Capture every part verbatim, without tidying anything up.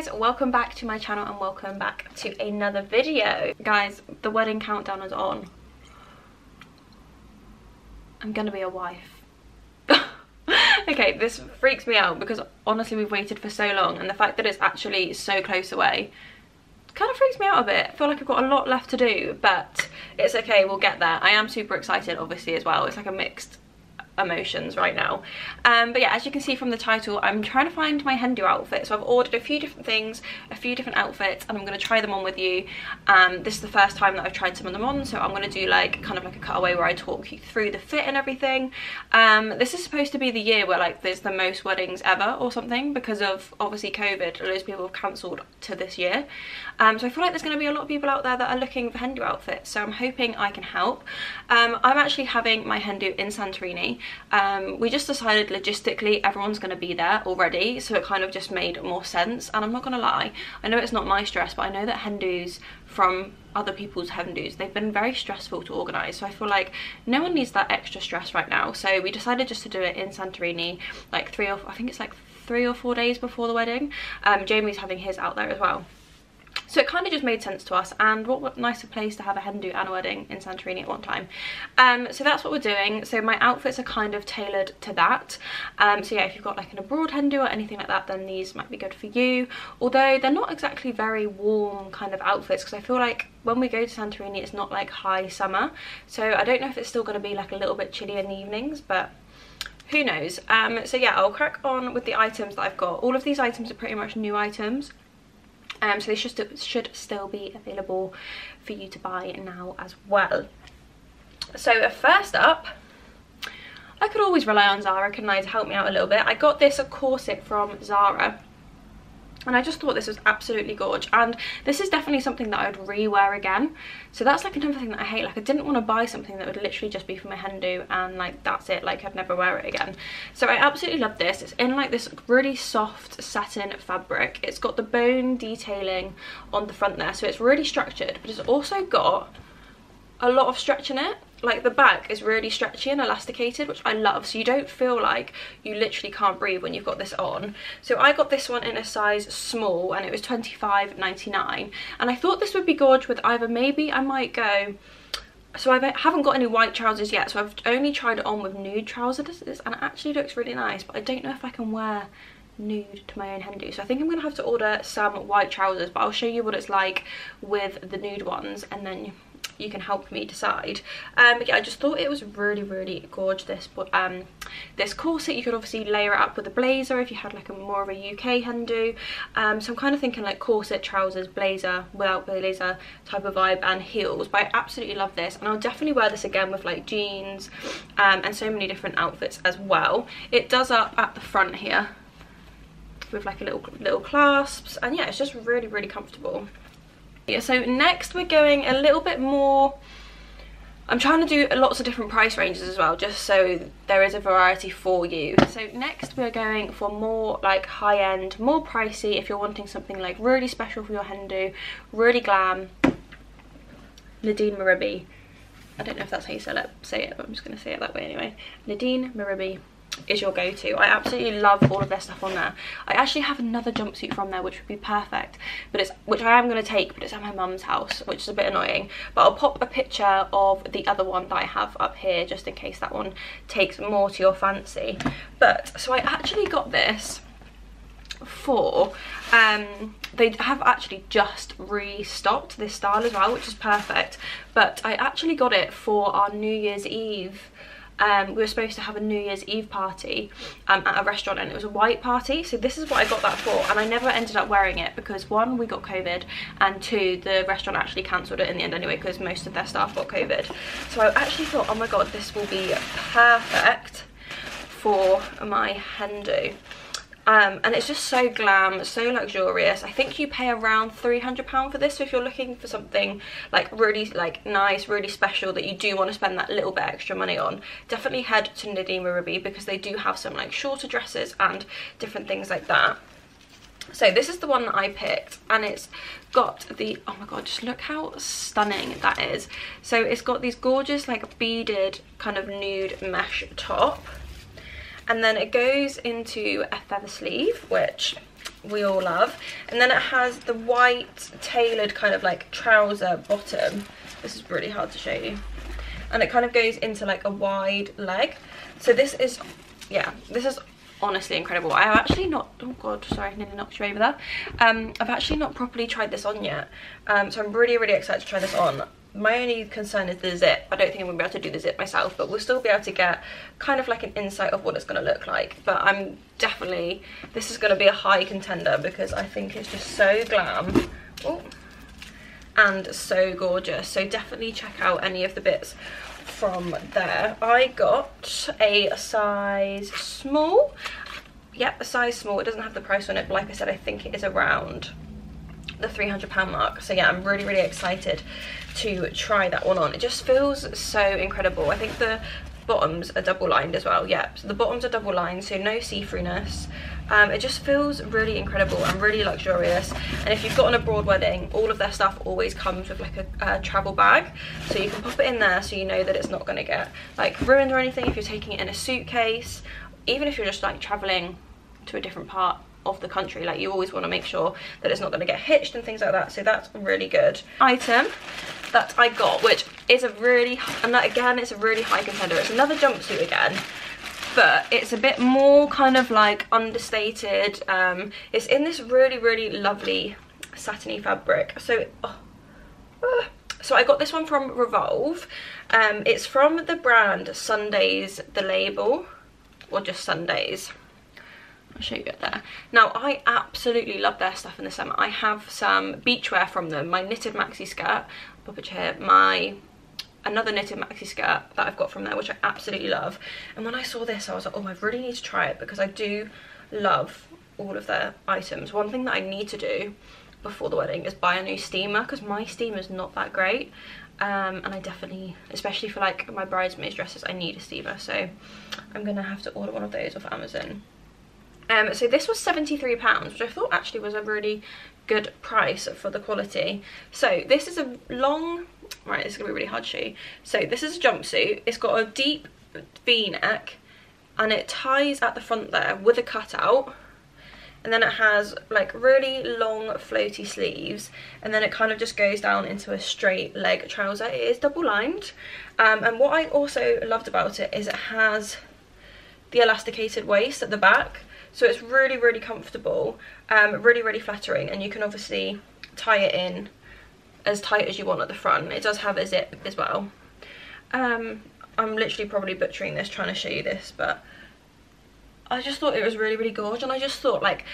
guys, welcome back to my channel and welcome back to another video. Guys, the wedding countdown is on. I'm gonna be a wife. Okay, this freaks me out because honestly we've waited for so long and the fact that it's actually so close away kind of freaks me out a bit. I feel like I've got a lot left to do, but it's okay, we'll get there. I am super excited obviously as well. It's like a mixed emotions right now, um but yeah, as you can see from the title, I'm trying to find my Hindu outfit. So I've ordered a few different things, a few different outfits, and I'm going to try them on with you. Um this is the first time that I've tried some of them on, so I'm going to do like kind of like a cutaway where I talk you through the fit and everything. Um this is supposed to be the year where like there's the most weddings ever or something, because of obviously COVID, loads of people have cancelled to this year. Um so I feel like there's going to be a lot of people out there that are looking for Hindu outfits, so I'm hoping I can help. um I'm actually having my Hindu in Santorini. Um we just decided logistically everyone's going to be there already, so it kind of just made more sense. And I'm not gonna lie, I know it's not my stress, but I know that Hindus from other people's Hindus, they've been very stressful to organize, so I feel like no one needs that extra stress right now. So we decided just to do it in Santorini, like three or I think it's like three or four days before the wedding. um Jamie's having his out there as well, so it kind of just made sense to us. And what, what nicer place to have a Hindu and a wedding in Santorini at one time. Um, so that's what we're doing. So my outfits are kind of tailored to that. Um, so yeah, if you've got like an abroad Hindu or anything like that, then these might be good for you. Although they're not exactly very warm kind of outfits, because I feel like when we go to Santorini, it's not like high summer. So I don't know if it's still going to be like a little bit chilly in the evenings, but who knows. Um, so yeah, I'll crack on with the items that I've got. All of these items are pretty much new items. Um, so they should still, should still be available for you to buy now as well. So first up, I could always rely on Zara, couldn't I, to help me out a little bit. I got this a corset from Zara, and I just thought this was absolutely gorgeous. And this is definitely something that I would re-wear again. So that's like another thing that I hate. Like I didn't want to buy something that would literally just be for my Hindu and like that's it. Like I'd never wear it again. So I absolutely love this. It's in like this really soft satin fabric. It's got the bone detailing on the front there. So it's really structured, but it's also got a lot of stretch in it. Like the back is really stretchy and elasticated, which I love, so you don't feel like you literally can't breathe when you've got this on. So I got this one in a size small and it was twenty-five ninety-nine, and I thought this would be gorgeous with either, maybe I might go, so I haven't got any white trousers yet, so I've only tried it on with nude trousers, and it actually looks really nice, but I don't know if I can wear nude to my own Hindu, so I think I'm gonna have to order some white trousers, but I'll show you what it's like with the nude ones and then you can help me decide. Um but yeah, I just thought it was really really gorgeous, this, but um this corset, you could obviously layer it up with a blazer if you had like a more of a U K Hindu. Um so I'm kind of thinking like corset, trousers, blazer, without blazer type of vibe, and heels. But I absolutely love this, and I'll definitely wear this again with like jeans, um and so many different outfits as well. It does up at the front here with like a little little clasps, and yeah, it's just really really comfortable. Yeah, so next we're going a little bit more, I'm trying to do lots of different price ranges as well, just so there is a variety for you. So next we're going for more like high-end, more pricey, if you're wanting something like really special for your Hindu, really glam. Nadine Merabi, I don't know if that's how you say it, say it but I'm just going to say it that way anyway. Nadine Merabi is your go-to. I absolutely love all of their stuff on there. I actually have another jumpsuit from there which would be perfect, but it's which I am going to take, but it's at my mum's house, which is a bit annoying, but I'll pop a picture of the other one that I have up here just in case that one takes more to your fancy. But so I actually got this for um they have actually just restocked this style as well, which is perfect, but I actually got it for our New Year's Eve. Um, we were supposed to have a New Year's Eve party um, at a restaurant, and it was a white party, so this is what I got that for. And I never ended up wearing it because one, we got COVID, and two, the restaurant actually cancelled it in the end anyway because most of their staff got COVID. So I actually thought, oh my god, this will be perfect for my Hindu. Um, and it's just so glam, so luxurious. I think you pay around three hundred pounds for this, so if you're looking for something like really like nice, really special that you do want to spend that little bit extra money on, definitely head to Nadine Merabi because they do have some like shorter dresses and different things like that. So this is the one that I picked, and it's got the, oh my god, just look how stunning that is. So it's got these gorgeous like beaded kind of nude mesh top. And then it goes into a feather sleeve, which we all love. And then it has the white tailored kind of like trouser bottom. This is really hard to show you. And it kind of goes into like a wide leg. So this is, yeah, this is honestly incredible. I've actually not, oh god, sorry, nearly knocked you over there. Um, I've actually not properly tried this on yet. Um, so I'm really, really excited to try this on. My only concern is the zip. I don't think I'm gonna be able to do the zip myself, but we'll still be able to get kind of like an insight of what it's gonna look like. But I'm definitely, this is gonna be a high contender because I think it's just so glam. Ooh. And so gorgeous. So definitely check out any of the bits from there. I got a size small. Yep, a size small. It doesn't have the price on it, but like I said, I think it is around the three hundred pound mark. So yeah, I'm really, really excited to try that one on. It just feels so incredible. I think the bottoms are double lined as well. Yep, so the bottoms are double lined, so no see-throughness. Um, it just feels really incredible and really luxurious. And if you've got an abroad wedding, all of their stuff always comes with like a, a travel bag, so you can pop it in there so you know that it's not going to get like ruined or anything if you're taking it in a suitcase. Even if you're just like traveling to a different part of the country, like you always want to make sure that it's not going to get hitched and things like that. So that's a really good item that I got, which is a really, and that again, it's a really high contender. It's another jumpsuit again, but it's a bit more kind of like understated. Um it's in this really, really lovely satiny fabric. So oh, uh, so I got this one from Revolve. Um it's from the brand Sundays the Label, or just Sundays. I'll show you it there. Now, I absolutely love their stuff in the summer. I have some beachwear from them, my knitted maxi skirt, pop it here, my another knitted maxi skirt that I've got from there, which I absolutely love. And when I saw this, I was like, oh, I really need to try it, because I do love all of their items. One thing that I need to do before the wedding is buy a new steamer, because my steamer's not that great. Um, and I definitely, especially for like my bridesmaids dresses, I need a steamer. So I'm gonna have to order one of those off Amazon. Um, so this was seventy-three pounds, which I thought actually was a really good price for the quality. So this is a long, right, this is going to be really hard to show you. So this is a jumpsuit. It's got a deep V-neck, and it ties at the front there with a cutout. And then it has like really long floaty sleeves, and then it kind of just goes down into a straight leg trouser. It is double lined. Um, and what I also loved about it is it has the elasticated waist at the back. So it's really, really comfortable, um, really, really flattering, and you can obviously tie it in as tight as you want at the front. It does have a zip as well. Um, I'm literally probably butchering this trying to show you this, but I just thought it was really, really gorgeous. And I just thought, like,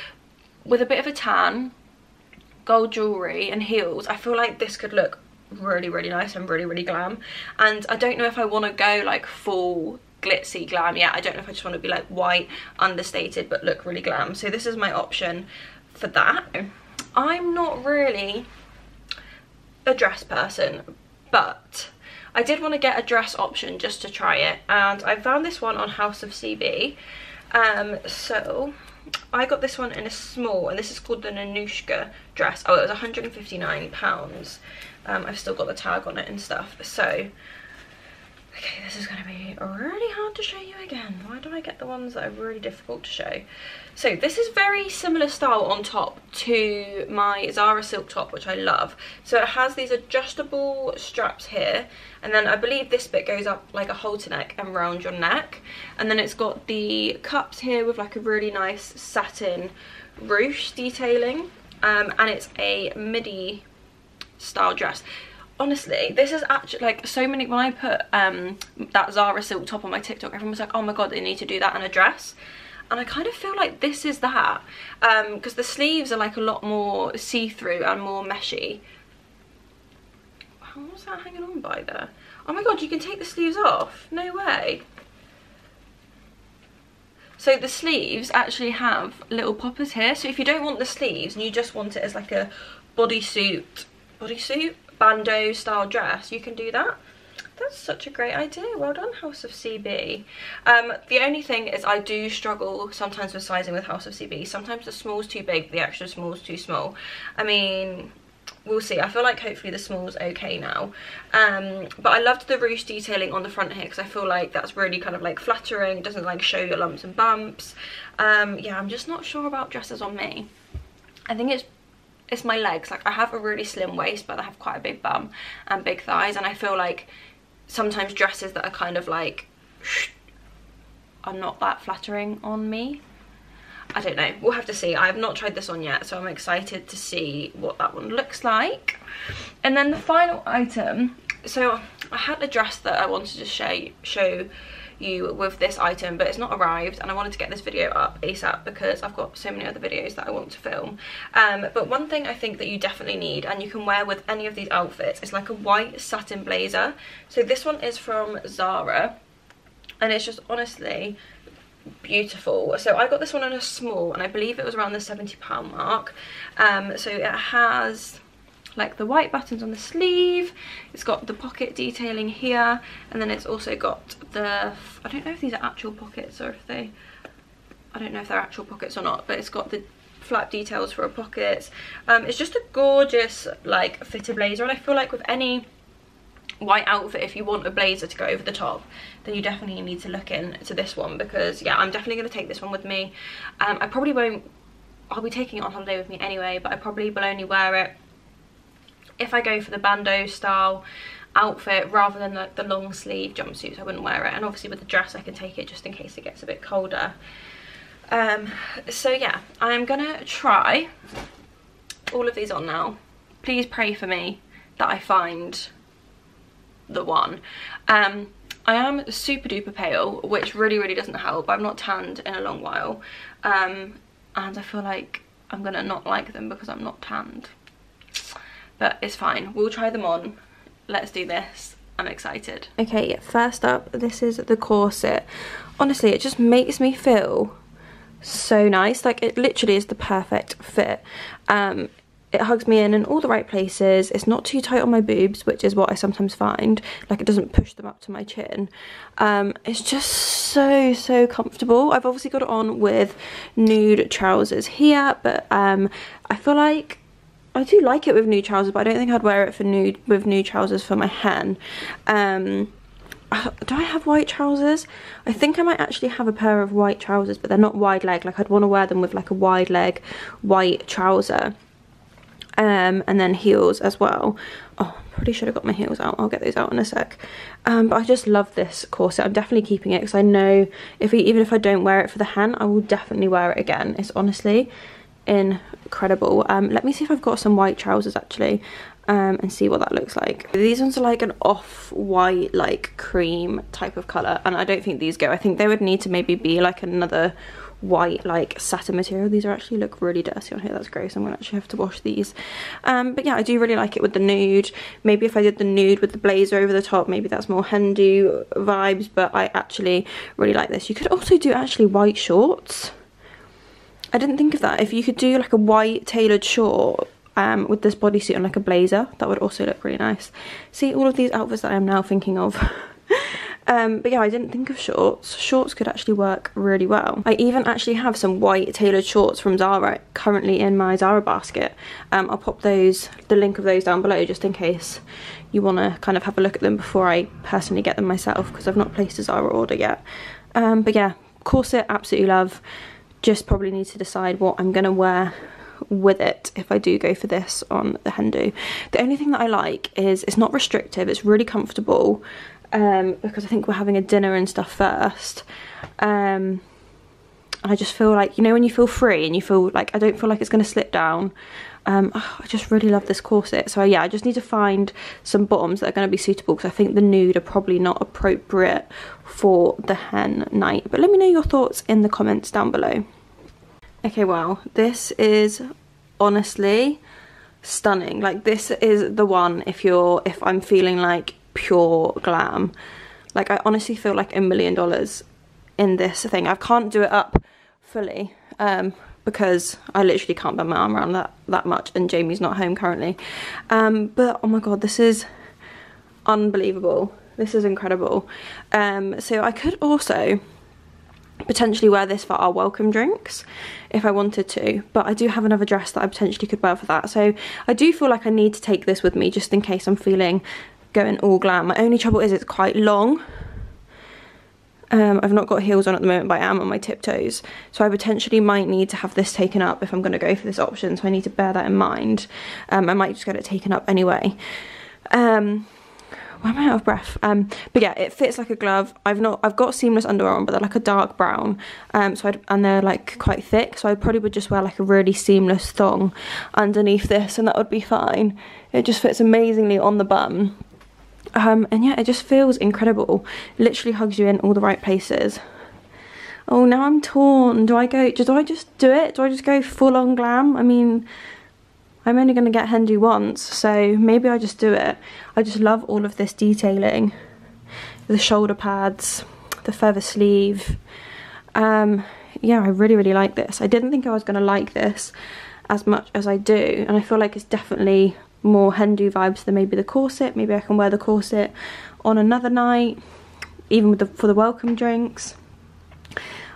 with a bit of a tan, gold jewellery and heels, I feel like this could look really, really nice and really, really glam. And I don't know if I want to go, like, full glitzy glam yet. I don't know if I just want to be like white, understated, but look really glam. So this is my option for that. I'm not really a dress person, but I did want to get a dress option just to try it, and I found this one on House of C B. Um, so I got this one in a small, and this is called the Nanushka dress. Oh, it was one hundred and fifty-nine pounds. Um, I've still got the tag on it and stuff. So okay, this is going to be really hard to show you again. Why do I get the ones that are really difficult to show? So this is very similar style on top to my Zara silk top, which I love. So it has these adjustable straps here, and then I believe this bit goes up like a halter neck and round your neck. And then it's got the cups here with like a really nice satin ruche detailing. Um, and it's a midi style dress. Honestly, this is actually like so many, when I put um that Zara silk top on my TikTok, everyone was like, oh my god, they need to do that in a dress. And I kind of feel like this is that, um because the sleeves are like a lot more see-through and more meshy. How was that hanging on by there? Oh my god, you can take the sleeves off? No way. So the sleeves actually have little poppers here, so if you don't want the sleeves and you just want it as like a bodysuit bodysuit bandeau style dress, you can do that. That's such a great idea. Well done, House of C B. Um, the only thing is I do struggle sometimes with sizing with House of C B. Sometimes the small's too big, the extra small's too small. I mean, we'll see. I feel like hopefully the small's okay now. Um, but I loved the ruche detailing on the front here, because I feel like that's really kind of like flattering. It doesn't like show your lumps and bumps. Um, yeah, I'm just not sure about dresses on me. I think it's it's my legs. Like, I have a really slim waist, but I have quite a big bum and big thighs, and I feel like sometimes dresses that are kind of like are not that flattering on me. I don't know, we'll have to see. I have not tried this on yet, so I'm excited to see what that one looks like. And then the final item, so I had a dress that I wanted to show show you with this item, but it's not arrived, and I wanted to get this video up ASAP because I've got so many other videos that I want to film. Um, but one thing I think that you definitely need, and you can wear with any of these outfits, is like a white satin blazer. So this one is from Zara, and it's just honestly beautiful. So I got this one in a small, and I believe it was around the seventy pound mark. Um, so it has like the white buttons on the sleeve, it's got the pocket detailing here, and then it's also got the, I don't know if these are actual pockets or if they, I don't know if they're actual pockets or not, but it's got the flap details for a pocket. Um, it's just a gorgeous like fitted blazer, and I feel like with any white outfit, if you want a blazer to go over the top, then you definitely need to look into this one, because yeah, I'm definitely going to take this one with me. Um, I probably won't, I'll be taking it on holiday with me anyway, but I probably will only wear it if I go for the bandeau style outfit rather than like the long sleeve jumpsuits. I wouldn't wear it, and obviously with the dress I can take it just in case it gets a bit colder. Um, so yeah, I'm gonna try all of these on now. Please pray for me that I find the one. Um, I am super duper pale, which really really doesn't help. I've not tanned in a long while, um, and I feel like I'm gonna not like them because I'm not tanned. But it's fine, we'll try them on. Let's do this, I'm excited. Okay, first up, this is the corset. Honestly, it just makes me feel so nice. Like, it literally is the perfect fit. Um, it hugs me in in all the right places. It's not too tight on my boobs, which is what I sometimes find. Like, it doesn't push them up to my chin. Um, it's just so, so comfortable. I've obviously got it on with nude trousers here, but um, I feel like I do like it with nude trousers, but I don't think I'd wear it for nude with nude trousers for my hen. Um, do I have white trousers? I think I might actually have a pair of white trousers, but they're not wide leg. Like, I'd want to wear them with like a wide leg white trouser, um, and then heels as well. Oh, probably should have got my heels out. I'll get those out in a sec. Um, but I just love this corset. I'm definitely keeping it because I know if we, even if I don't wear it for the hen, I will definitely wear it again. It's honestly incredible. Um, let me see if I've got some white trousers actually, um, and see what that looks like. These ones are like an off-white, like cream type of colour, and I don't think these go. I think they would need to maybe be like another white, like satin material. These are actually look really dirty on here. That's gross. I'm gonna actually have to wash these. Um, but yeah, I do really like it with the nude. Maybe if I did the nude with the blazer over the top, maybe that's more Hindu vibes, but I actually really like this. You could also do actually white shorts. I didn't think of that. If you could do like a white tailored short um, with this bodysuit and like a blazer, that would also look really nice. See, all of these outfits that I am now thinking of. um, but yeah, I didn't think of shorts. Shorts could actually work really well. I even actually have some white tailored shorts from Zara currently in my Zara basket. Um, I'll pop those, the link of those down below just in case you want to kind of have a look at them before I personally get them myself, because I've not placed a Zara order yet. Um, but yeah, corset, absolutely love. Just probably need to decide what I'm gonna wear with it if I do go for this on the Hindu. The only thing that I like is it's not restrictive, it's really comfortable, um, because I think we're having a dinner and stuff first. Um, I just feel like, you know when you feel free and you feel like, I don't feel like it's gonna slip down. Um, oh, I just really love this corset. So yeah, I just need to find some bottoms that are going to be suitable, because I think the nude are probably not appropriate for the hen night. But let me know your thoughts in the comments down below. Okay, well, this is honestly stunning. Like, this is the one if you're, if I'm feeling like pure glam. Like, I honestly feel like a million dollars in this thing. I can't do it up fully, um, because I literally can't bend my arm around that, that much, and Jamie's not home currently. Um, but oh my god, this is unbelievable. This is incredible. Um, so I could also potentially wear this for our welcome drinks if I wanted to, but I do have another dress that I potentially could wear for that. So I do feel like I need to take this with me just in case I'm feeling going all glam. My only trouble is it's quite long. Um, I've not got heels on at the moment, but I am on my tiptoes, so I potentially might need to have this taken up if I'm going to go for this option, so I need to bear that in mind. Um, I might just get it taken up anyway. Um, why am I out of breath? Um, but yeah, it fits like a glove. I've not, I've got seamless underwear on, but they're like a dark brown, um, so I'd, and they're like quite thick, so I probably would just wear like a really seamless thong underneath this, and that would be fine. It just fits amazingly on the bum. Um, and yeah, it just feels incredible. Literally hugs you in all the right places. Oh, now I'm torn. Do I go, do I just do it? Do I just go full on glam? I mean, I'm only going to get Hendu once, so maybe I just do it. I just love all of this detailing. The shoulder pads, the feather sleeve. Um, yeah, I really, really like this. I didn't think I was going to like this as much as I do, and I feel like it's definitely more Hindu vibes than maybe the corset. Maybe I can wear the corset on another night, even with the, for the welcome drinks.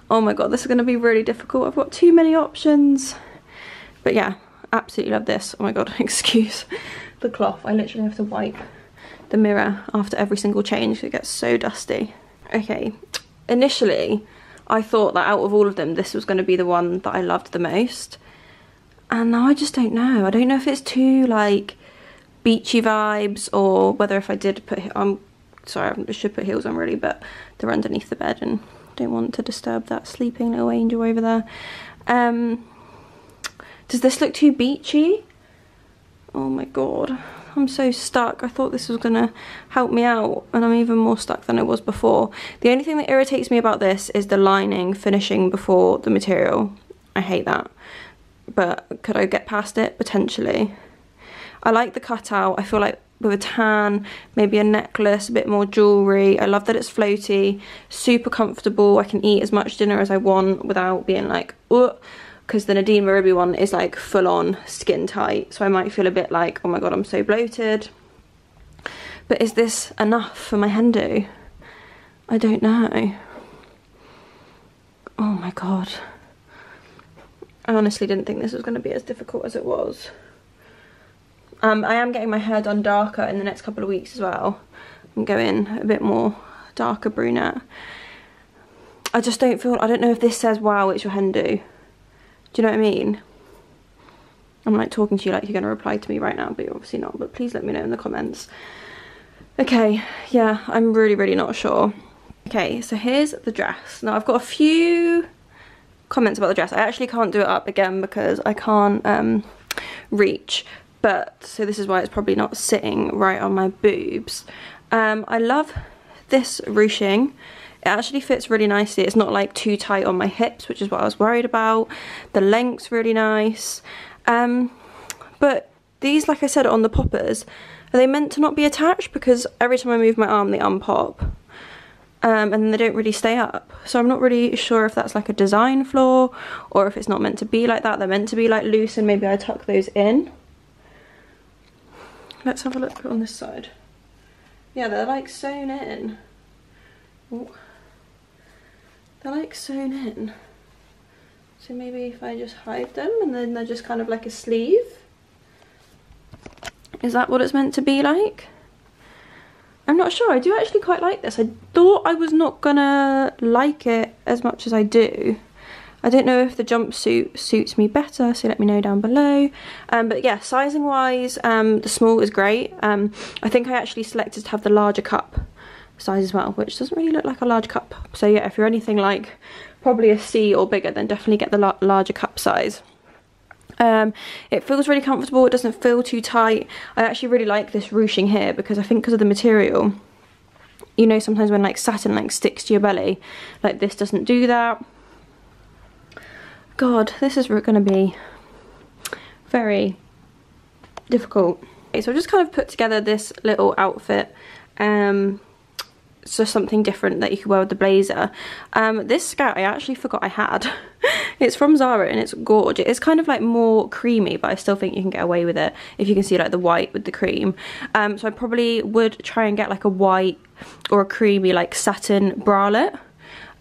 Oh my god, this is going to be really difficult. I've got too many options. But yeah, absolutely love this. Oh my god, excuse the cloth. I literally have to wipe the mirror after every single change. It gets so dusty. Okay, initially I thought that out of all of them, this was going to be the one that I loved the most. And now I just don't know. I don't know if it's too like beachy vibes, or whether if I did put, I'm sorry, I should put heels on really, but they're underneath the bed and don't want to disturb that sleeping little angel over there. Um, does this look too beachy? Oh my god, I'm so stuck. I thought this was gonna help me out, and I'm even more stuck than I was before. The only thing that irritates me about this is the lining finishing before the material. I hate that. But could I get past it? Potentially. I like the cutout. I feel like with a tan, maybe a necklace, a bit more jewellery. I love that it's floaty, super comfortable. I can eat as much dinner as I want without being like, oh, because the Nadine Merabi one is like full on skin tight. So I might feel a bit like, oh my god, I'm so bloated. But is this enough for my Hindu? I don't know. Oh my god. I honestly didn't think this was going to be as difficult as it was. Um, I am getting my hair done darker in the next couple of weeks as well. I'm going a bit more darker brunette. I just don't feel, I don't know if this says, wow, it's your Hindu. Do you know what I mean? I'm like talking to you like you're going to reply to me right now, but you're obviously not. But please let me know in the comments. Okay, yeah, I'm really, really not sure. Okay, so here's the dress. Now I've got a few comments about the dress. I actually can't do it up again because I can't um, reach, but so this is why it's probably not sitting right on my boobs. Um, I love this ruching. It actually fits really nicely. It's not like too tight on my hips, which is what I was worried about. The length's really nice. Um, but these, like I said, on the poppers, are they meant to not be attached? Because every time I move my arm, they unpop. Um, and they don't really stay up, so I'm not really sure if that's like a design flaw or if it's not meant to be like that. They're meant to be like loose, and maybe I tuck those in. Let's have a look on this side. Yeah, they're like sewn in. Ooh. They're like sewn in, so maybe if I just hide them and then they're just kind of like a sleeve. Is that what it's meant to be like? I'm not sure. I do actually quite like this. I thought I was not gonna like it as much as I do. I don't know if the jumpsuit suits me better, so let me know down below. Um, but yeah, sizing wise, um, the small is great. Um, I think I actually selected to have the larger cup size as well, which doesn't really look like a large cup. So yeah, if you're anything like probably a C or bigger, then definitely get the la- larger cup size. Um, it feels really comfortable. It doesn't feel too tight. I actually really like this ruching here because I think because of the material, you know, sometimes when like satin like sticks to your belly, like this doesn't do that. God, this is going to be very difficult. Okay, so I've just kind of put together this little outfit. Um, so something different that you could wear with the blazer. Um, this skirt I actually forgot I had. It's from Zara and it's gorgeous. It's kind of like more creamy, but I still think you can get away with it if you can see like the white with the cream. Um, so I probably would try and get like a white or a creamy like satin bralette.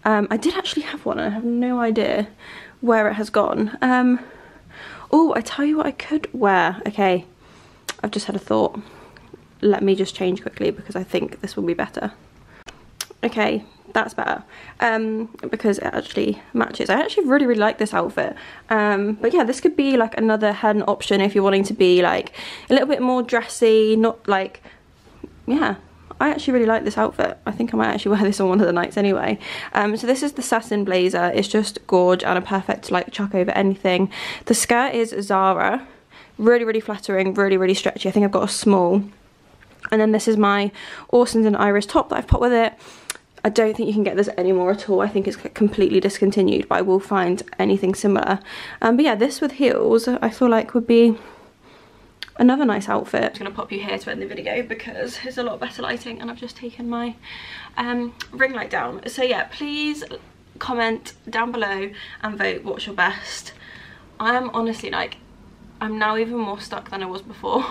Um, I did actually have one and I have no idea where it has gone. Um, oh, I tell you what I could wear. Okay, I've just had a thought. Let me just change quickly because I think this will be better. Okay, that's better, um, because it actually matches. I actually really, really like this outfit. Um, but yeah, this could be like another hen option if you're wanting to be like a little bit more dressy, not like, yeah. I actually really like this outfit. I think I might actually wear this on one of the nights anyway. Um, so this is the satin blazer. It's just gorge and a perfect like chuck over anything. The skirt is Zara. Really, really flattering, really, really stretchy. I think I've got a small. And then this is my Orsons and Iris top that I've popped with it. I don't think you can get this anymore at all. I think it's completely discontinued, but I will find anything similar. Um, but yeah, this with heels, I feel like would be another nice outfit. I'm just gonna pop you here to end the video because it's a lot better lighting and I've just taken my um, ring light down. So yeah, please comment down below and vote what's your best. I am honestly like, I'm now even more stuck than I was before.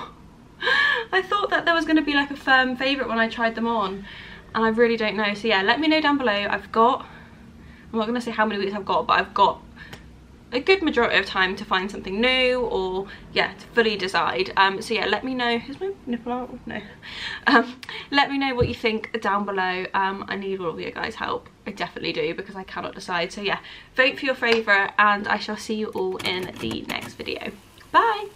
I thought that there was gonna be like a firm favourite when I tried them on and I really don't know. So yeah, let me know down below. I've got, I'm not gonna say how many weeks I've got, but I've got a good majority of time to find something new or yeah, to fully decide. Um so yeah, let me know. Is my nipple out? No. Um let me know what you think down below. um I need all of your guys' help. I definitely do because I cannot decide. So yeah, vote for your favorite and I shall see you all in the next video. Bye.